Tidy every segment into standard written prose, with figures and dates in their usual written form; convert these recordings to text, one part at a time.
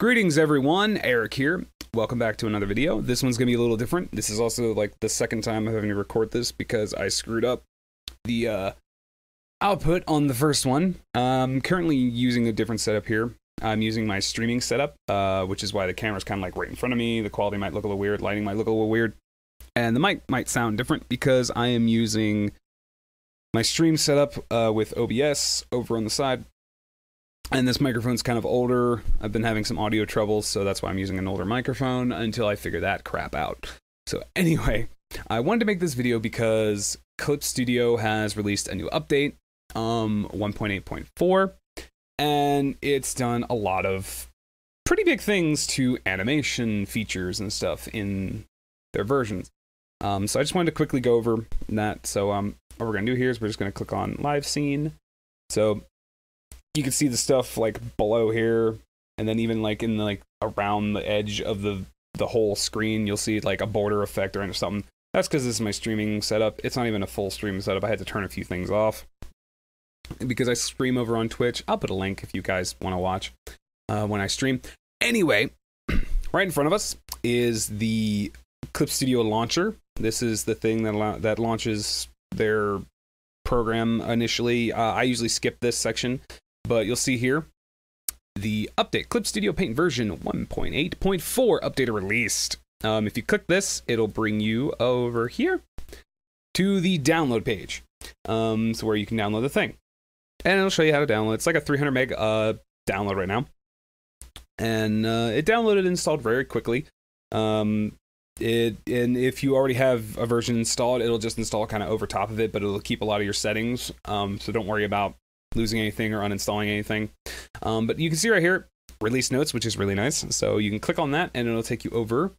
Greetings everyone, Eric here. Welcome back to another video. This one's gonna be a little different. This is also like the second time I'm having to record this because I screwed up the output on the first one. I'm currently using a different setup here. I'm using my streaming setup, which is why the camera's kind of like right in front of me. The quality might look a little weird, lighting might look a little weird, and the mic might sound different because I am using my stream setup with OBS over on the side. And this microphone's kind of older. I've been having some audio troubles, so that's why I'm using an older microphone until I figure that crap out. So anyway, I wanted to make this video because Clip Studio has released a new update, 1.8.4, and it's done a lot of pretty big things to animation features and stuff in their versions. So I just wanted to quickly go over that. So what we're gonna do here is we're just gonna click on live scene. So you can see the stuff like below here, and then even like in the, around the edge of the whole screen, you'll see like a border effect or something. That's because this is my streaming setup. It's not even a full stream setup. I had to turn a few things off because I stream over on Twitch. I'll put a link if you guys want to watch when I stream. Anyway, right in front of us is the Clip Studio launcher. This is the thing that launches their program initially. I usually skip this section. But you'll see here, the update, Clip Studio Paint version 1.8.4 update released. If you click this, it'll bring you over here to the download page. So where you can download the thing. And it'll show you how to download. It's like a 300 meg download right now. And it downloaded and installed very quickly. And if you already have a version installed, it'll just install kind of over top of it, but it'll keep a lot of your settings. So don't worry about losing anything or uninstalling anything. But you can see right here, release notes, which is really nice. So you can click on that and it'll take you over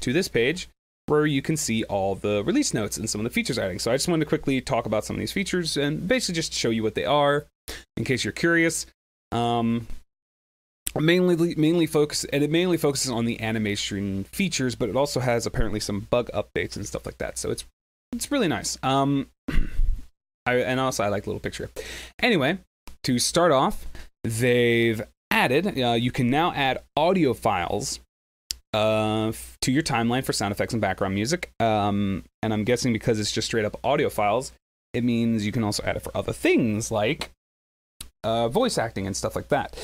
to this page where you can see all the release notes and some of the features adding. So I just wanted to quickly talk about some of these features and basically just show you what they are in case you're curious. It mainly focuses on the animation features, but it also has apparently some bug updates and stuff like that. So it's really nice. And also I like the little picture. Anyway, to start off, they've added, you can now add audio files to your timeline for sound effects and background music. And I'm guessing because it's just straight up audio files, it means you can also add it for other things like voice acting and stuff like that.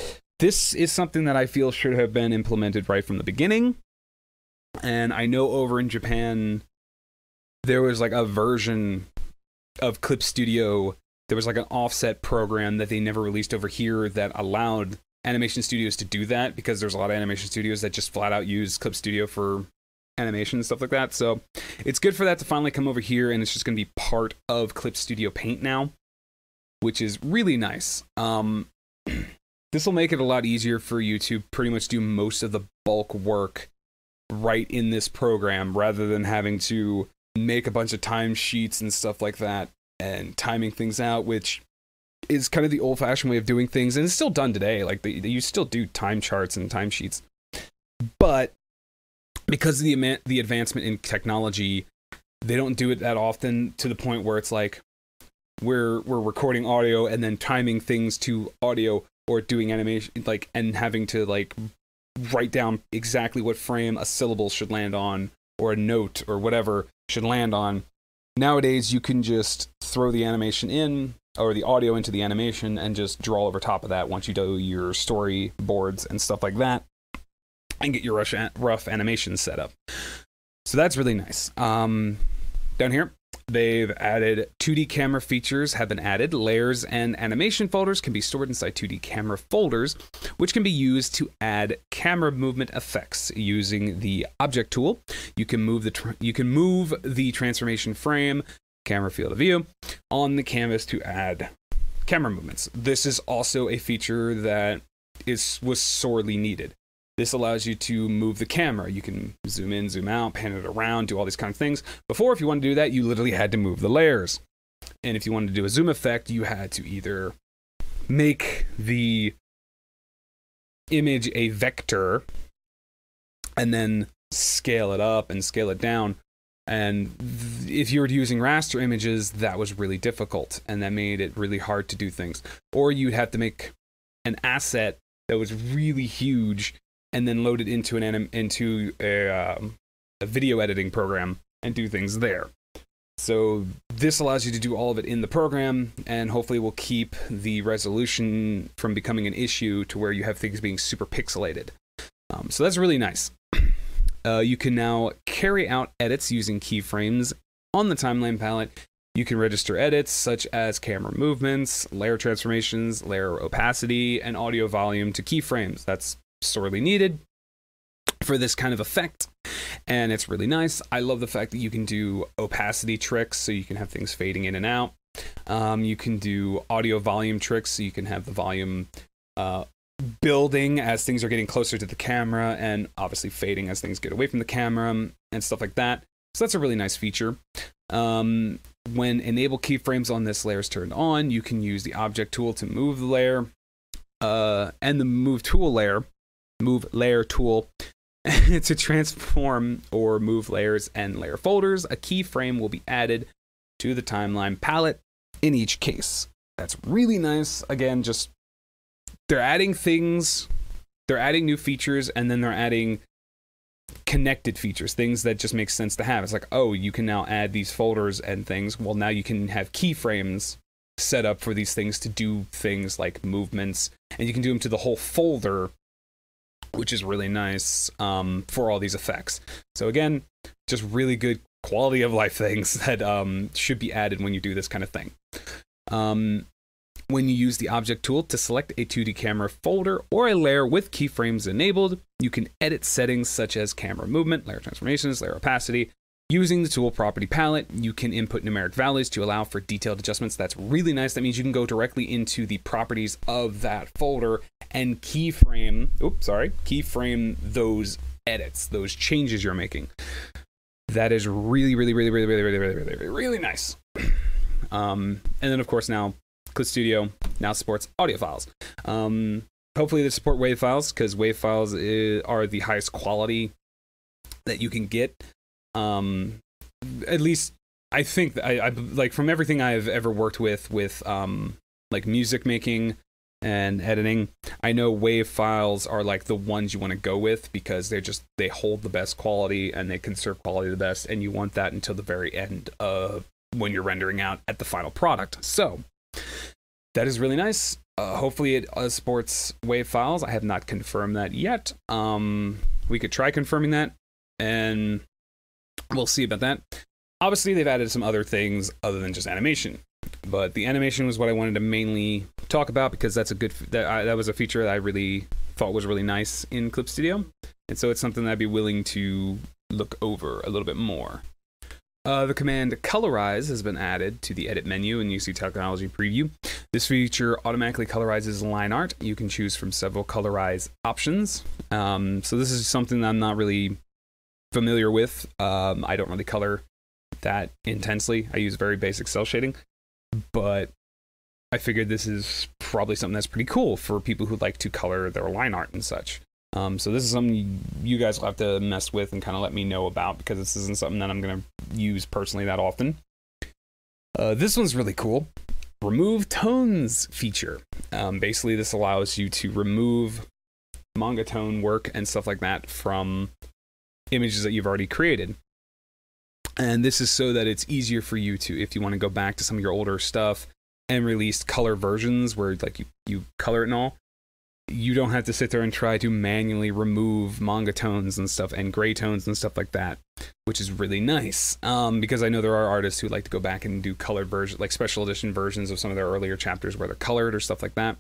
This is something that I feel should have been implemented right from the beginning. And I know over in Japan, there was like a version of Clip Studio, there was like an offset program that they never released over here that allowed animation studios to do that, because there's a lot of animation studios that just flat out use Clip Studio for animation and stuff like that. So it's good for that to finally come over here, and it's just going to be part of Clip Studio Paint now, which is really nice. This will make it a lot easier for you to pretty much do most of the bulk work right in this program, rather than having to make a bunch of timesheets and stuff like that and timing things out, which is kind of the old fashioned way of doing things. And it's still done today. Like you still do time charts and timesheets, but because of the advancement in technology, they don't do it that often, to the point where it's like we're recording audio and then timing things to audio, or doing animation like, and having to like write down exactly what frame a syllable should land on, or a note or whatever should land on. Nowadays, you can just throw the animation in, or the audio into the animation, and just draw over top of that once you do your storyboards and stuff like that, and get your rough animation set up. So that's really nice. Down here, they've added 2D camera features have been added. Layers and animation folders can be stored inside 2D camera folders, which can be used to add camera movement effects. Using the object tool, you can move the transformation frame, camera field of view, on the canvas to add camera movements. This is also a feature that was sorely needed. This allows you to move the camera. You can zoom in, zoom out, pan it around, do all these kind of things. Before, if you wanted to do that, you literally had to move the layers. And if you wanted to do a zoom effect, you had to either make the image a vector and then scale it up and scale it down. And if you were using raster images, that was really difficult, and that made it really hard to do things. Or you'd have to make an asset that was really huge and then load it into an a video editing program and do things there. So this allows you to do all of it in the program, and hopefully will keep the resolution from becoming an issue to where you have things being super pixelated. So that's really nice. You can now carry out edits using keyframes on the timeline palette. You can register edits such as camera movements, layer transformations, layer opacity, and audio volume to keyframes. That's sorely needed for this kind of effect. And it's really nice. I love the fact that you can do opacity tricks, so you can have things fading in and out. You can do audio volume tricks, so you can have the volume building as things are getting closer to the camera, and obviously fading as things get away from the camera and stuff like that. So that's a really nice feature. When enable keyframes on this layer is turned on, you can use the object tool to move the layer, and the move layer tool to transform or move layers and layer folders. A keyframe will be added to the timeline palette in each case. That's really nice. Again, just they're adding things, they're adding new features, and then they're adding connected features, things that just make sense to have. It's like, oh, you can now add these folders and things. Well, now you can have keyframes set up for these things to do things like movements, and you can do them to the whole folder, which is really nice for all these effects. So again, just really good quality of life things that should be added when you do this kind of thing. When you use the object tool to select a 2D camera folder or a layer with keyframes enabled, you can edit settings such as camera movement, layer transformations, layer opacity. Using the tool property palette, you can input numeric values to allow for detailed adjustments. That's really nice. That means you can go directly into the properties of that folder and keyframe those edits, those changes you're making. That is really nice. And then of course now Clip Studio now supports audio files. Hopefully they support WAV files, because WAV files are the highest quality that you can get. At least I think that I like, from everything I've ever worked with like music making and editing, I know WAV files are like the ones you want to go with, because they hold the best quality and they conserve quality the best, and you want that until the very end of when you're rendering out at the final product. So that is really nice. Hopefully it supports WAV files. I have not confirmed that yet. We could try confirming that, and we'll see about that. Obviously, they've added some other things other than just animation, but the animation was what I wanted to mainly talk about, because that's a good, that was a feature that I really thought was really nice in Clip Studio, and so it's something that I'd be willing to look over a little bit more. The command colorize has been added to the edit menu and you see technology preview. This feature automatically colorizes line art. You can choose from several colorize options. So this is something that I'm not really familiar with. I don't really color that intensely. I use very basic cell shading, but I figured this is probably something that's pretty cool for people who like to color their line art and such. So this is something you guys will have to mess with and kind of let me know about, because this isn't something that I'm going to use personally that often. This one's really cool. Remove tones feature. Basically, this allows you to remove manga tone work and stuff like that from images that you've already created. And this is so that it's easier for you to, if you want to go back to some of your older stuff and release color versions where like you color it and all, you don't have to sit there and try to manually remove manga tones and stuff and gray tones and stuff like that, which is really nice. Because I know there are artists who like to go back and do colored versions, like special edition versions of some of their earlier chapters where they're colored or stuff like that.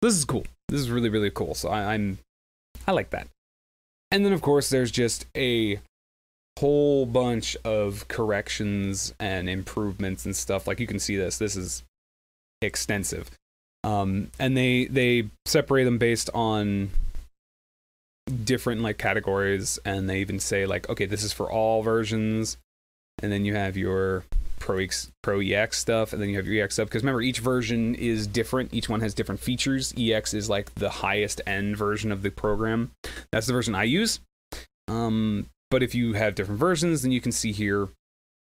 This is cool. This is really, really cool. So I like that. And then of course there's just a whole bunch of corrections and improvements and stuff. Like you can see this is extensive. And they separate them based on different like categories, and they even say like, okay, this is for all versions, and then you have your Pro EX stuff, and then you have your EX stuff, because remember, each version is different. Each one has different features. EX is like the highest end version of the program. That's the version I use. But if you have different versions, then you can see here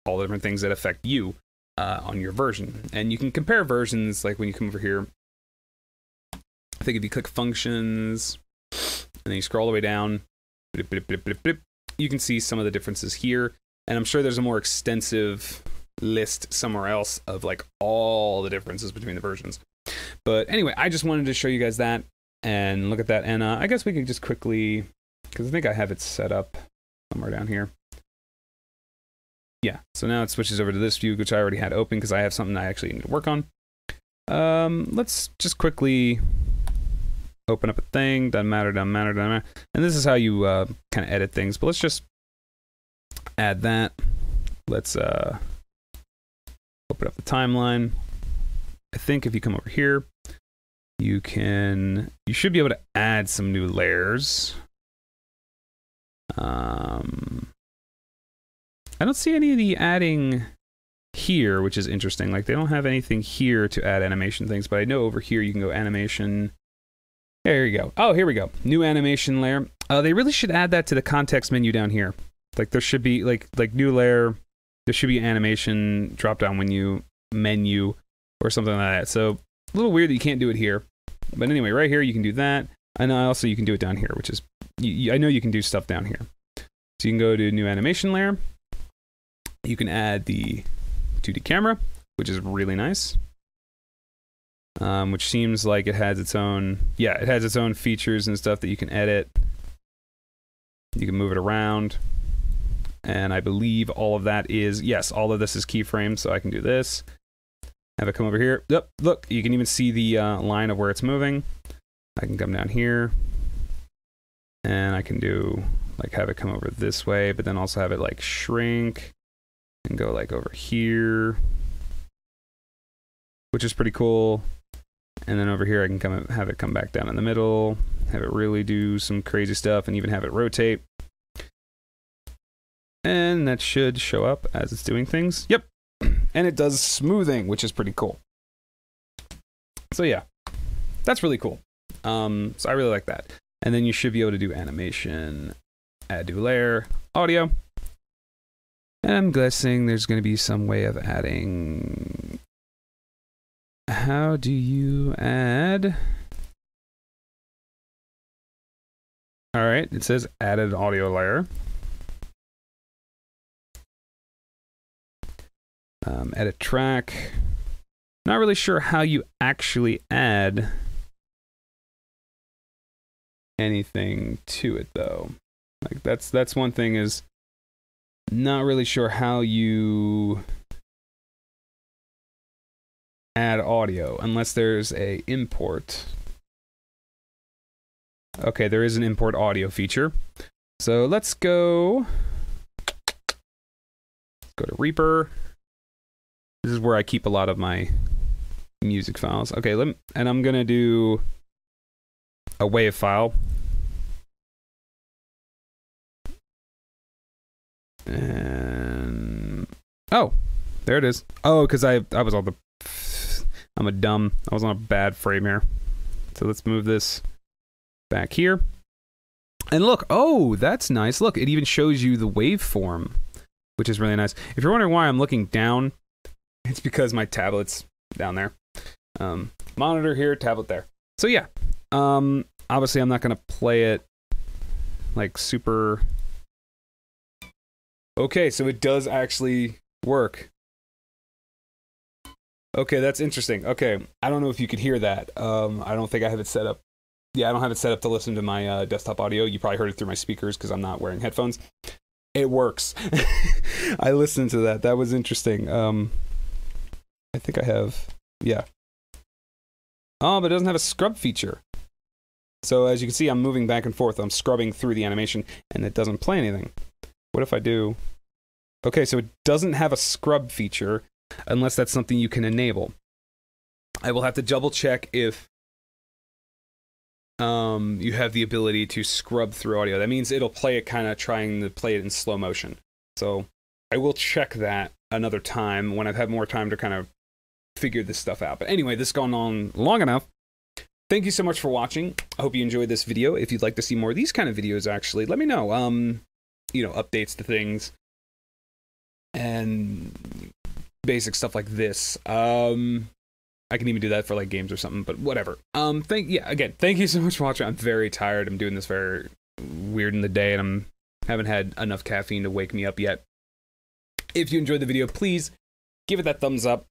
all the different things that affect you on your version. And you can compare versions, like when you come over here. I think if you click functions, and then you scroll all the way down, you can see some of the differences here. And I'm sure there's a more extensive list somewhere else of like all the differences between the versions. But anyway, I just wanted to show you guys that and look at that. And I guess we could just quickly, because I think I have it set up somewhere down here. Yeah, so now it switches over to this view, which I already had open because I have something I actually need to work on. Let's just quickly open up a thing. Doesn't matter, doesn't matter, doesn't matter. And this is how you kind of edit things. But let's just add that. Let's open up the timeline. I think if you come over here, you can, you should be able to add some new layers. I don't see any of the adding here, which is interesting. Like, they don't have anything here to add animation things, but I know over here you can go animation. There you go. Oh, here we go. New animation layer. They really should add that to the context menu down here. Like, there should be, like new layer. There should be animation drop-down menu or something like that. So, a little weird that you can't do it here. But anyway, right here you can do that. And also you can do it down here, which is... I know you can do stuff down here. So you can go to new animation layer. You can add the 2D camera, which is really nice. Which seems like it has its own, yeah, it has its own features and stuff that you can edit. You can move it around. And I believe all of that is, yes, all of this is keyframes, so I can do this. Have it come over here. Yep, look, you can even see the line of where it's moving. I can come down here. And I can do, like, have it come over this way, but then also have it, like, shrink. And go like over here, which is pretty cool. And then over here, I can come have it come back down in the middle, have it really do some crazy stuff, and even have it rotate. And that should show up as it's doing things. Yep, and it does smoothing, which is pretty cool. So yeah, that's really cool. So I really like that. And then you should be able to do animation, add new layer, audio. And I'm guessing there's going to be some way of adding... How do you add? Alright, it says added audio layer. Edit track. Not really sure how you actually add anything to it though. Like that's one thing is... Not really sure how you add audio, unless there's a import. Okay, there is an import audio feature. So let's go to Reaper. This is where I keep a lot of my music files. Okay, and I'm gonna do a WAV file. And oh, there it is. Oh, because I was on the... I was on a bad frame here. So let's move this back here. And look, oh, that's nice. Look, it even shows you the waveform, which is really nice. If you're wondering why I'm looking down, it's because my tablet's down there. Monitor here, tablet there. So yeah, obviously I'm not going to play it like super... Okay, so it does actually work. Okay, that's interesting. Okay, I don't know if you could hear that. I don't think I have it set up. Yeah, I don't have it set up to listen to my desktop audio. You probably heard it through my speakers because I'm not wearing headphones. It works. I listened to that. That was interesting. I think I have, yeah. Oh, but it doesn't have a scrub feature. So as you can see, I'm moving back and forth. I'm scrubbing through the animation, and it doesn't play anything. What if I do? Okay, so it doesn't have a scrub feature unless that's something you can enable. I will have to double check if you have the ability to scrub through audio. That means it'll play it kind of trying to play it in slow motion. So I will check that another time when I've had more time to kind of figure this stuff out. But anyway, this has gone on long enough. Thank you so much for watching. I hope you enjoyed this video. If you'd like to see more of these kind of videos, actually, let me know. You know, updates to things and basic stuff like this. I can even do that for like games or something, but whatever. Thank you so much for watching. I'm very tired. I'm doing this very weird in the day, and I haven't had enough caffeine to wake me up yet. If you enjoyed the video, please give it that thumbs up.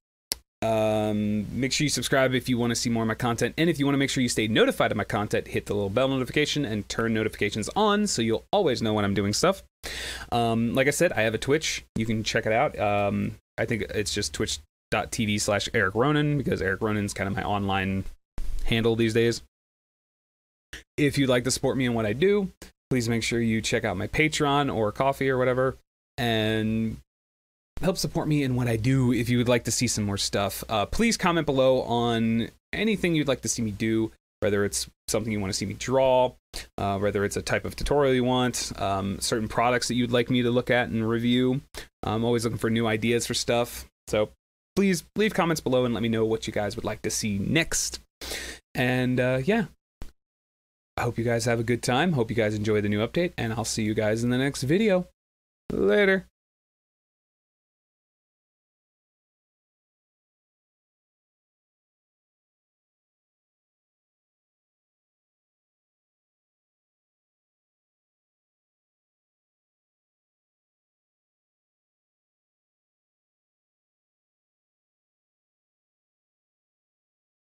Make sure you subscribe if you want to see more of my content, and if you want to make sure you stay notified of my content, hit the little bell notification and turn notifications on so you'll always know when I'm doing stuff. Like I said, I have a Twitch. You can check it out. I think it's just twitch.tv/Eric Ronin, because Eric Ronin's kind of my online handle these days. If you'd like to support me in what I do, please make sure you check out my Patreon or Coffee or whatever, and help support me in what I do. If you would like to see some more stuff, please comment below on anything you'd like to see me do, whether it's something you want to see me draw, whether it's a type of tutorial you want, certain products that you'd like me to look at and review. I'm always looking for new ideas for stuff, so please leave comments below and let me know what you guys would like to see next. And yeah, I hope you guys have a good time. Hope you guys enjoy the new update, and I'll see you guys in the next video. Later.